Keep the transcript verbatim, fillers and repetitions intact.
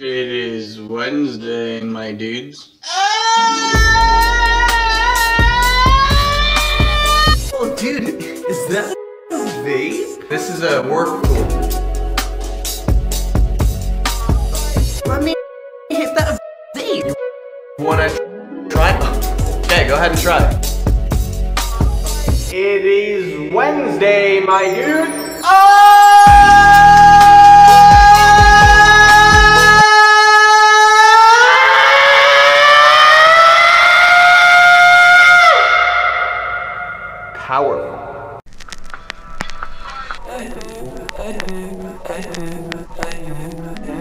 It is Wednesday, my dudes. Oh, dude, is that a vape? This is a work tool. Let me hit that vape. Wanna try? Okay, go ahead and try. It is Wednesday, my dudes. Oh! Powerful. I do, I do, I do, I do, I do.